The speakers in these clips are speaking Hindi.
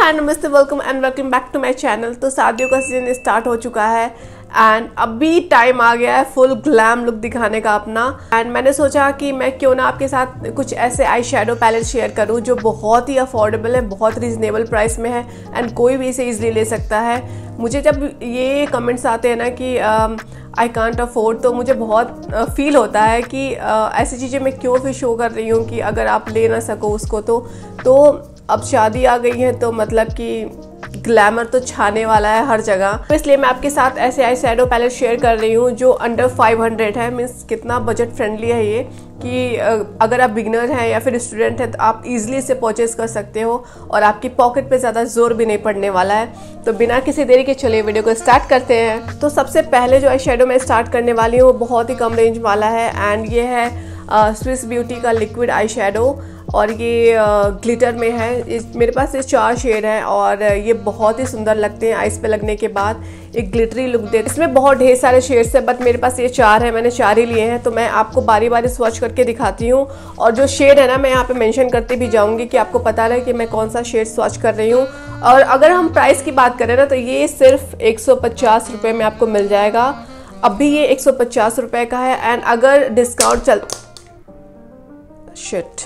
हाय नमस्ते welcome and welcome back to my channel. तो शादियों का सीजन स्टार्ट हो चुका है एंड अभी टाइम आ गया है फुल ग्लैम लुक दिखाने का अपना। एंड मैंने सोचा कि मैं क्यों ना आपके साथ कुछ ऐसे आई शेडो पैलेट शेयर करूं जो बहुत ही अफोर्डेबल है, बहुत रीजनेबल प्राइस में है एंड कोई भी इसे ईजिली ले सकता है। मुझे जब ये कमेंट्स आते हैं ना कि आई कांट अफोर्ड, तो मुझे बहुत फील होता है कि ऐसी चीज़ें मैं क्यों फिर शो कर रही हूँ कि अगर आप ले ना सको उसको। तो अब शादी आ गई है तो मतलब कि ग्लैमर तो छाने वाला है हर जगह, तो इसलिए मैं आपके साथ ऐसे आई शेडो पैलेट शेयर कर रही हूँ जो अंडर 500 है। मीन्स कितना बजट फ्रेंडली है ये कि अगर आप बिगनर हैं या फिर स्टूडेंट हैं तो आप इजीली इसे परचेस कर सकते हो और आपकी पॉकेट पे ज़्यादा जोर भी नहीं पड़ने वाला है। तो बिना किसी देरी के चलिए वीडियो को स्टार्ट करते हैं। तो सबसे पहले जो आई शेडो मैं स्टार्ट करने वाली हूँ वो बहुत ही कम रेंज वाला है एंड ये है स्विस ब्यूटी का लिक्विड आई शेडो और ये ग्लिटर में है। मेरे पास ये 4 शेड हैं और ये बहुत ही सुंदर लगते हैं आइस पे लगने के बाद, एक ग्लिटरी लुक देते हैं। इसमें बहुत ढेर सारे शेड्स हैं बट मेरे पास ये 4 हैं, मैंने 4 ही लिए हैं। तो मैं आपको बारी बारी स्वॉच करके दिखाती हूँ और जो शेड है ना मैं यहाँ पे मेंशन करते भी जाऊँगी कि आपको पता रहे कि मैं कौन सा शेड स्वॉच कर रही हूँ। और अगर हम प्राइस की बात करें ना तो ये सिर्फ 150 रुपये में आपको मिल जाएगा। अभी ये 150 रुपये का है एंड अगर डिस्काउंट चल शिट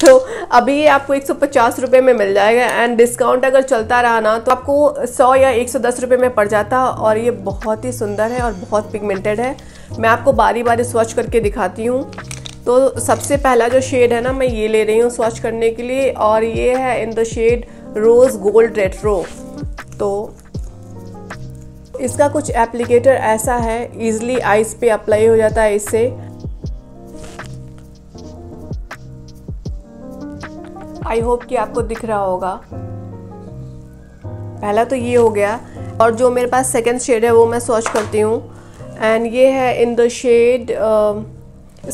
तो अभी ये आपको 150 रुपये में मिल जाएगा एंड डिस्काउंट अगर चलता रहा ना तो आपको 100 या 110 रुपये में पड़ जाता। और ये बहुत ही सुंदर है और बहुत पिगमेंटेड है, मैं आपको बारी बारी स्वॉच करके दिखाती हूँ। तो सबसे पहला जो शेड है ना मैं ये ले रही हूँ स्वॉच करने के लिए और ये है in the shade rose gold retro. तो इसका कुछ एप्लीकेटर ऐसा है, ईजिली आइस पे अप्लाई हो जाता है इससे। आई होप कि आपको दिख रहा होगा। पहला तो ये हो गया और जो मेरे पास सेकंड शेड है वो मैं स्वॉच करती हूँ एंड ये है in the shade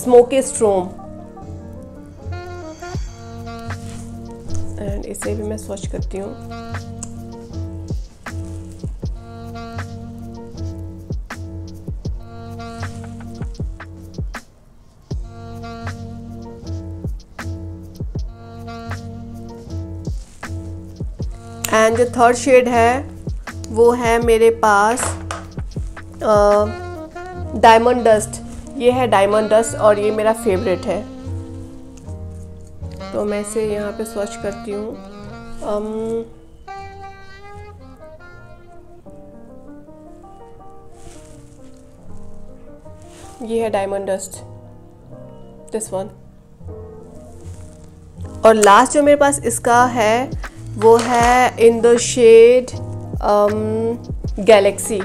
smoky storm and इसे भी मैं स्वॉच करती हूँ। एंड जो थर्ड शेड है वो है मेरे पास डायमंड डस्ट, ये है डायमंड डस्ट और ये मेरा फेवरेट है। तो मैं इसे यहाँ पे स्वॉच करती हूँ। ये है डायमंड डस्ट दिस वन। और लास्ट जो मेरे पास इसका है वो है इन द शेड गैलेक्सी,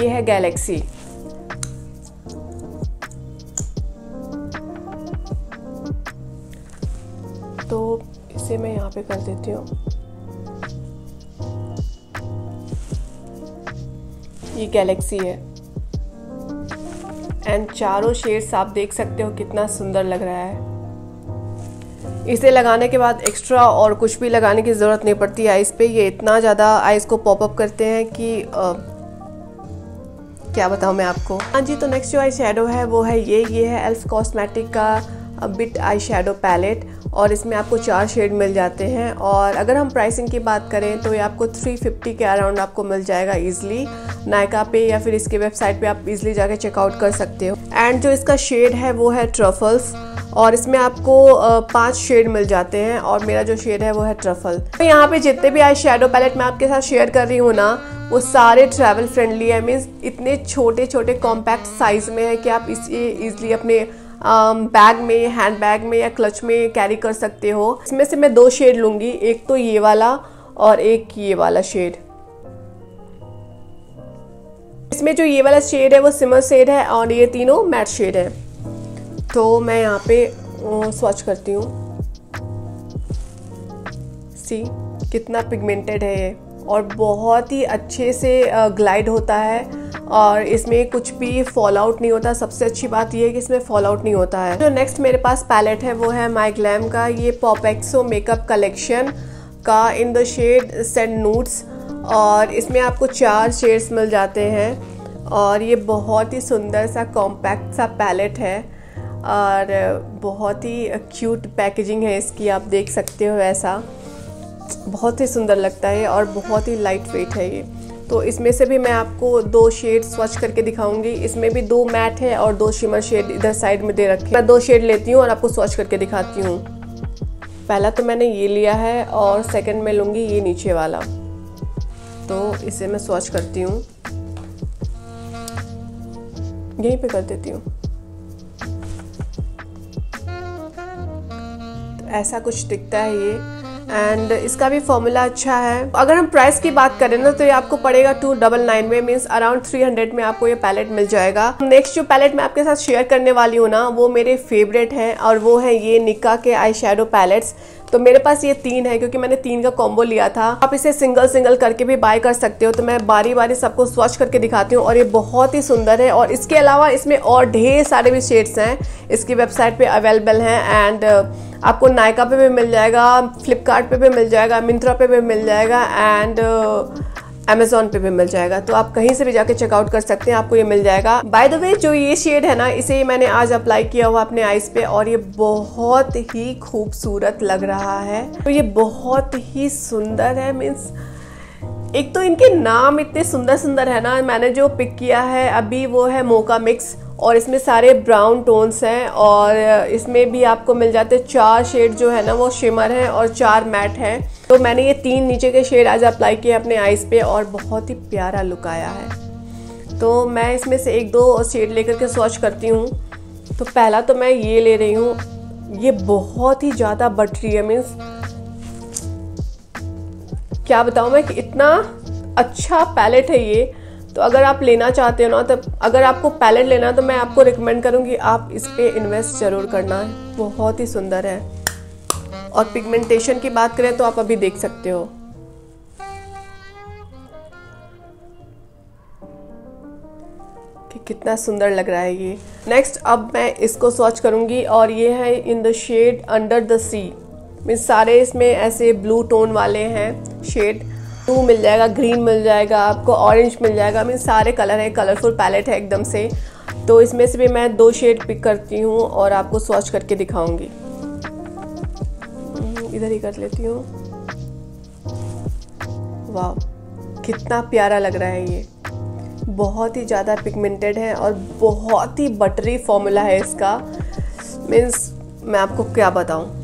ये है गैलेक्सी। तो इसे मैं यहाँ पे कर देती हूँ। ये गैलेक्सी है एंड चारों शेड्स आप देख सकते हो कितना सुंदर लग रहा है। इसे लगाने के बाद एक्स्ट्रा और कुछ भी लगाने की ज़रूरत नहीं पड़ती आइस पे, ये इतना ज़्यादा आइस को पॉपअप करते हैं कि क्या बताऊँ मैं आपको। हाँ जी, तो नेक्स्ट जो आई शेडो है वो है ये है एल्फ कॉस्मेटिक का बिट आई शेडो पैलेट और इसमें आपको 4 शेड मिल जाते हैं। और अगर हम प्राइसिंग की बात करें तो ये आपको 350 के अराउंड आपको मिल जाएगा ईजिली। नायका पे या फिर इसके वेबसाइट पे आप ईजिली जाके चेकआउट कर सकते हो। एंड जो इसका शेड है वो है ट्रफल्स और इसमें आपको 5 शेड मिल जाते हैं और मेरा जो शेड है वो है ट्रफल। तो यहाँ पे जितने भी आई शेडो पैलेट मैं आपके साथ शेयर कर रही हूँ ना वो सारे ट्रैवल फ्रेंडली है। मीन्स इतने छोटे छोटे कॉम्पैक्ट साइज़ में है कि आप इसे ईजिली अपने बैग में, हैंड बैग में या क्लच में कैरी कर सकते हो। इसमें से मैं 2 शेड लूँगी, एक तो ये वाला और एक ये वाला शेड। इसमें जो ये वाला शेड है वो सिमर शेड है और ये तीनों मैट शेड है। तो मैं यहाँ पे स्वॉच करती हूँ। सी कितना पिगमेंटेड है ये और बहुत ही अच्छे से ग्लाइड होता है और इसमें कुछ भी फॉल आउट नहीं होता। सबसे अच्छी बात ये है कि इसमें फॉल आउट नहीं होता है। जो नेक्स्ट मेरे पास पैलेट है वो है MyGlamm का, ये पॉपेक्सो मेकअप कलेक्शन का in the shade sand nudes और इसमें आपको 4 शेड्स मिल जाते हैं और ये बहुत ही सुंदर सा कॉम्पैक्ट सा पैलेट है। और बहुत ही क्यूट पैकेजिंग है इसकी, आप देख सकते हो ऐसा, बहुत ही सुंदर लगता है और बहुत ही लाइट वेट है ये। तो इसमें से भी मैं आपको दो शेड स्वच करके दिखाऊंगी। इसमें भी दो मैट है और दो शिमर शेड इधर साइड में दे रखे हैं। मैं दो शेड लेती हूँ और आपको स्वच करके दिखाती हूँ। पहला तो मैंने ये लिया है और सेकंड मैं लूँगी ये नीचे वाला। तो इसे मैं स्वच करती हूँ, यहीं पे कर देती हूँ। तो ऐसा कुछ दिखता है ये, एंड इसका भी फॉर्मूला अच्छा है। अगर हम प्राइस की बात करें ना तो ये आपको पड़ेगा 299 में, मीन्स अराउंड 300 में आपको ये पैलेट मिल जाएगा। नेक्स्ट जो पैलेट मैं आपके साथ शेयर करने वाली हूँ ना वो मेरे फेवरेट हैं और वो है ये निका के आई शेडो पैलेट्स। तो मेरे पास ये तीन है क्योंकि मैंने तीन का कॉम्बो लिया था। आप इसे सिंगल सिंगल करके भी बाय कर सकते हो। तो मैं बारी बारी सबको स्वच करके दिखाती हूँ और ये बहुत ही सुंदर है। और इसके अलावा इसमें और ढेर सारे भी शेड्स हैं, इसकी वेबसाइट पे अवेलेबल हैं, एंड आपको नायका पे भी मिल जाएगा, फ्लिपकार्ट पे भी मिल जाएगा, मिंत्रा पे भी मिल जाएगा, एंड अमेज़ॉन पे भी मिल जाएगा। तो आप कहीं से भी जाके चेकआउट कर सकते हैं, आपको ये मिल जाएगा। बाय द वे जो ये शेड है ना इसे मैंने आज अप्लाई किया हुआ अपने आइज़ पे और ये बहुत ही खूबसूरत लग रहा है। तो ये बहुत ही सुंदर है, मीन्स एक तो इनके नाम इतने सुंदर सुंदर है ना। मैंने जो पिक किया है अभी वो है मोका मिक्स और इसमें सारे ब्राउन टोन्स हैं और इसमें भी आपको मिल जाते हैं चार शेड जो है ना वो शिमर हैं और चार मैट हैं। तो मैंने ये तीन नीचे के शेड आज अप्लाई किए अपने आइज़ पे और बहुत ही प्यारा लुक आया है। तो मैं इसमें से एक दो शेड लेकर के स्वच करती हूँ। तो पहला तो मैं ये ले रही हूँ, ये बहुत ही ज़्यादा बटरी है, मीन्स क्या बताऊँ मैं कि इतना अच्छा पैलेट है ये। तो अगर आप लेना चाहते हो ना, तो अगर आपको पैलेट लेना है तो मैं आपको रिकमेंड करूँगी आप इस पर इन्वेस्ट ज़रूर करना है, बहुत ही सुंदर है। और पिगमेंटेशन की बात करें तो आप अभी देख सकते हो, कितना सुंदर लग रहा है ये। नेक्स्ट अब मैं इसको स्वॉच करूँगी और ये है in the shade under the sea. Means सारे इसमें ऐसे ब्लू टोन वाले हैं शेड, ब्लू मिल जाएगा, ग्रीन मिल जाएगा, आपको ऑरेंज मिल जाएगा, मीन्स सारे कलर है, कलरफुल पैलेट है एकदम से। तो इसमें से भी मैं दो शेड पिक करती हूँ और आपको स्वॉच करके दिखाऊँगी। इधर ही कर लेती हूँ। वाह कितना प्यारा लग रहा है ये, बहुत ही ज़्यादा पिगमेंटेड है और बहुत ही बटरी फॉर्मूला है इसका, मीन्स मैं आपको क्या बताऊँ।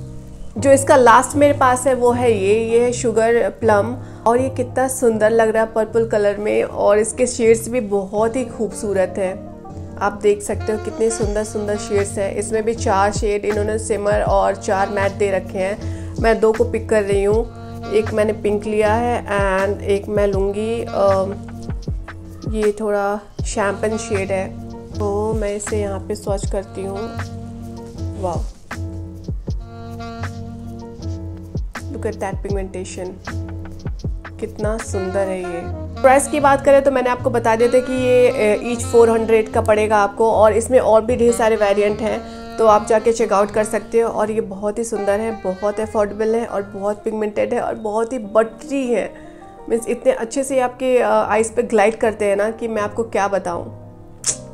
जो इसका लास्ट मेरे पास है वो है ये है शुगर प्लम और ये कितना सुंदर लग रहा है पर्पल कलर में और इसके शेड्स भी बहुत ही खूबसूरत है। आप देख सकते हो कितने सुंदर सुंदर शेड्स हैं। इसमें भी चार शेड इन्होंने सिमर और चार मैट दे रखे हैं। मैं दो को पिक कर रही हूँ, एक मैंने पिंक लिया है एंड एक मैं लूँगी ये थोड़ा शैम्पेन शेड है। तो मैं इसे यहाँ पे स्वॉच करती हूँ। Wow look at that pigmentation, कितना सुंदर है ये। प्राइस की बात करें तो मैंने आपको बता दिया था कि ये ईच 400 का पड़ेगा आपको और इसमें और भी ढेर सारे वेरिएंट हैं, तो आप जाके चेकआउट कर सकते हो। और ये बहुत ही सुंदर है, बहुत अफोर्डेबल है और बहुत पिगमेंटेड है और बहुत ही बटरी है, मीन्स इतने अच्छे से आपके आइज़ पे ग्लाइड करते हैं ना कि मैं आपको क्या बताऊँ,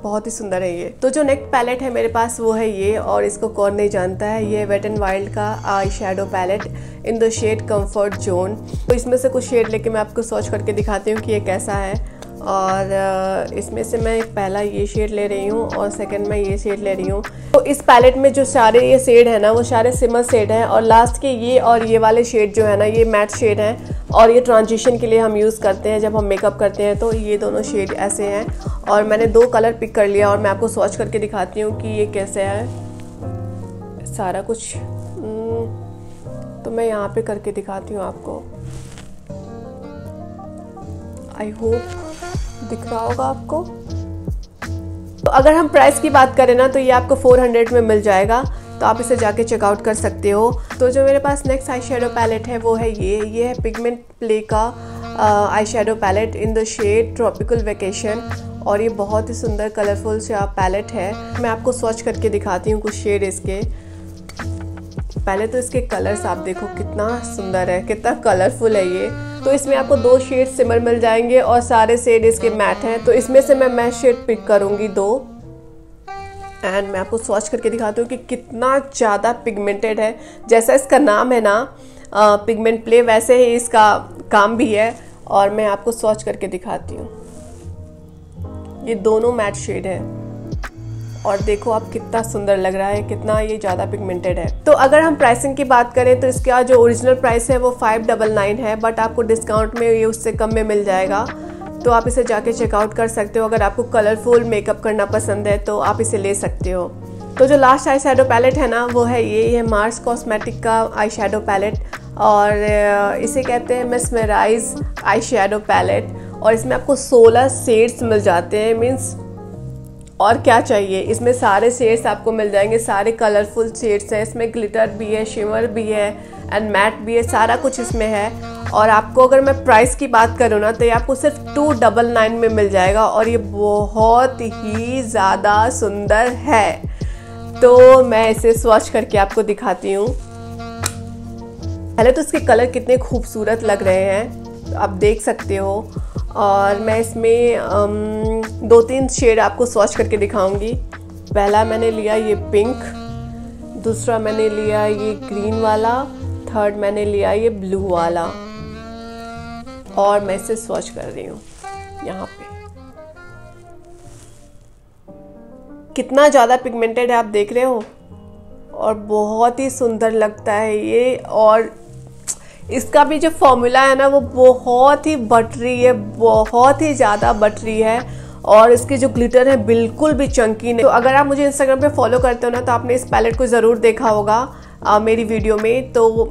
बहुत ही सुंदर है ये। तो जो नेक्स्ट पैलेट है मेरे पास वो है ये और इसको कौन नहीं जानता है, ये वेट एंड वाइल्ड का eye shadow palette in the shade comfort zone. तो इसमें से कुछ शेड लेके मैं आपको सर्च करके दिखाती हूँ कि ये कैसा है। और इसमें से मैं पहला ये शेड ले रही हूँ और सेकंड मैं ये शेड ले रही हूँ। तो इस पैलेट में जो सारे ये शेड है ना वो सारे सिमर शेड हैं और लास्ट के ये और ये वाले शेड जो है ना ये मैट शेड हैं और ये ट्रांजिशन के लिए हम यूज़ करते हैं जब हम मेकअप करते हैं। तो ये दोनों शेड ऐसे हैं और मैंने दो कलर पिक कर लिया और मैं आपको सर्च करके दिखाती हूँ कि ये कैसे है सारा कुछ। तो मैं यहाँ पर करके दिखाती हूँ आपको, आई होप दिख रहा होगा आपको। तो अगर हम प्राइस की बात करें ना तो ये आपको 400 में मिल जाएगा, तो आप इसे जाके चेकआउट कर सकते हो। तो जो मेरे पास नेक्स्ट आई शेडो पैलेट है वो है ये है पिगमेंट प्ले का eye shadow palette in the shade tropical vacation और ये बहुत ही सुंदर कलरफुल सा पैलेट है। मैं आपको सर्च करके दिखाती हूँ कुछ शेड इसके। पहले तो इसके कलर्स आप देखो कितना सुंदर है, कितना कलरफुल है ये। तो इसमें आपको दो शेड सिमर मिल जाएंगे और सारे शेड इसके मैट हैं। तो इसमें से मैं मैट शेड पिक करूँगी दो एंड मैं आपको स्वॉच करके दिखाती हूँ कि कितना ज़्यादा पिगमेंटेड है। जैसा इसका नाम है ना पिगमेंट प्ले, वैसे ही इसका काम भी है। और मैं आपको स्वॉच करके दिखाती हूँ, ये दोनों मैट शेड है और देखो आप कितना सुंदर लग रहा है, कितना ये ज़्यादा पिगमेंटेड है। तो अगर हम प्राइसिंग की बात करें तो इसका जो ओरिजिनल प्राइस है वो 599 है, बट आपको डिस्काउंट में ये उससे कम में मिल जाएगा। तो आप इसे जाके चेकआउट कर सकते हो, अगर आपको कलरफुल मेकअप करना पसंद है तो आप इसे ले सकते हो। तो जो लास्ट आई शेडो पैलेट है ना वो है ये मार्स कॉस्मेटिक का आई शेडो पैलेट और इसे कहते हैं मिसमराइज आई शेडो पैलेट। और इसमें आपको 16 शेड्स मिल जाते हैं, मीन्स और क्या चाहिए, इसमें सारे शेड्स आपको मिल जाएंगे, सारे कलरफुल शेड्स हैं। इसमें ग्लिटर भी है, शिमर भी है एंड मैट भी है, सारा कुछ इसमें है। और आपको अगर मैं प्राइस की बात करूँ ना तो ये आपको सिर्फ 299 में मिल जाएगा और ये बहुत ही ज़्यादा सुंदर है। तो मैं इसे स्वॉच करके आपको दिखाती हूँ। पहले तो इसके कलर कितने खूबसूरत लग रहे हैं आप देख सकते हो, और मैं इसमें 2-3 शेड आपको स्वॉच करके दिखाऊंगी। पहला मैंने लिया ये पिंक, दूसरा मैंने लिया ये ग्रीन वाला, थर्ड मैंने लिया ये ब्लू वाला, और मैं इसे स्वॉच कर रही हूँ यहाँ पे। कितना ज़्यादा पिगमेंटेड है आप देख रहे हो, और बहुत ही सुंदर लगता है ये। और इसका भी जो फॉर्मूला है ना वो बहुत ही बटरी है, बहुत ही ज़्यादा बटरी है, और इसके जो ग्लिटर है बिल्कुल भी चंकी नहीं। तो अगर आप मुझे इंस्टाग्राम पे फॉलो करते हो ना तो आपने इस पैलेट को ज़रूर देखा होगा मेरी वीडियो में, तो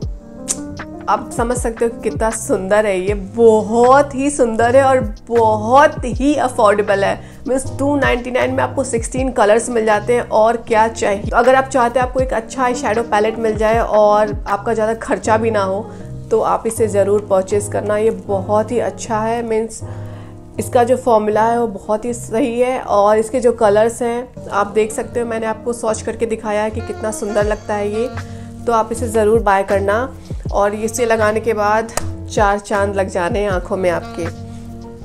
आप समझ सकते हो कितना सुंदर है ये। बहुत ही सुंदर है और बहुत ही अफोर्डेबल है, मीन्स 299 में आपको 16 कलर्स मिल जाते हैं, और क्या चाहिए। तो अगर आप चाहते हैं आपको एक अच्छा आई शेडो पैलेट मिल जाए और आपका ज़्यादा खर्चा भी ना हो तो आप इसे ज़रूर परचेज़ करना, ये बहुत ही अच्छा है। मीन्स इसका जो फॉर्मूला है वो बहुत ही सही है, और इसके जो कलर्स हैं आप देख सकते हो, मैंने आपको सर्च करके दिखाया है कि कितना सुंदर लगता है ये। तो आप इसे ज़रूर बाय करना, और इसे लगाने के बाद 4 चांद लग जाने हैं आँखों में आपके।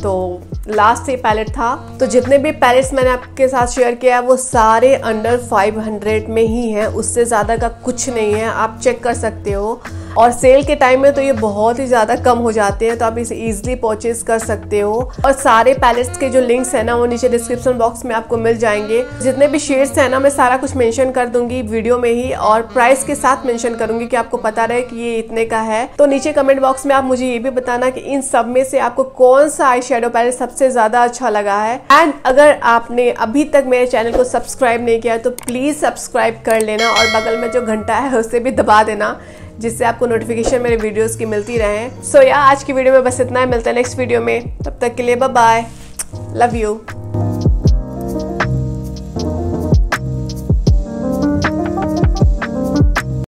तो लास्ट ये पैलेट था। तो जितने भी पैलेट्स मैंने आपके साथ शेयर किया है वो सारे अंडर 500 में ही हैं, उससे ज़्यादा का कुछ नहीं है, आप चेक कर सकते हो। और सेल के टाइम में तो ये बहुत ही ज़्यादा कम हो जाते हैं, तो आप इसे ईजिली परचेज़ कर सकते हो। और सारे पैलेट्स के जो लिंक्स हैं ना वो नीचे डिस्क्रिप्शन बॉक्स में आपको मिल जाएंगे। जितने भी शेड्स हैं ना मैं सारा कुछ मेंशन कर दूंगी वीडियो में ही, और प्राइस के साथ मेंशन करूंगी कि आपको पता रहे कि ये इतने का है। तो नीचे कमेंट बॉक्स में आप मुझे ये भी बताना कि इन सब में से आपको कौन सा आई शेडो पैलेट सबसे ज़्यादा अच्छा लगा है। एंड अगर आपने अभी तक मेरे चैनल को सब्सक्राइब नहीं किया है तो प्लीज़ सब्सक्राइब कर लेना, और बगल में जो घंटा है उसे भी दबा देना जिससे आपको नोटिफिकेशन मेरे वीडियोस की मिलती रहे। सो आज की वीडियो में बस इतना ही, मिलता है नेक्स्ट वीडियो में, तब तक के लिए बाय बाय, लव यू।